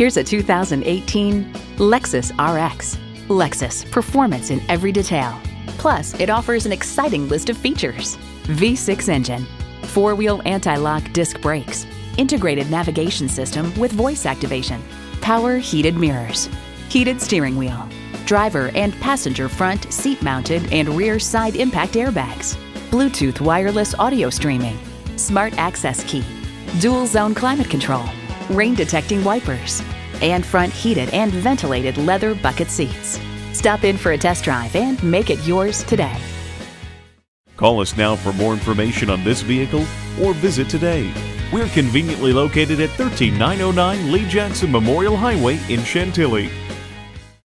Here's a 2018 Lexus RX. Lexus, performance in every detail. Plus, it offers an exciting list of features. V6 engine, four-wheel anti-lock disc brakes, integrated navigation system with voice activation, power heated mirrors, heated steering wheel, driver and passenger front seat-mounted and rear side impact airbags, Bluetooth wireless audio streaming, smart access key, dual zone climate control, rain detecting wipers, and front heated and ventilated leather bucket seats. Stop in for a test drive and make it yours today. Call us now for more information on this vehicle or visit today. We're conveniently located at 13909 Lee Jackson Memorial Highway in Chantilly.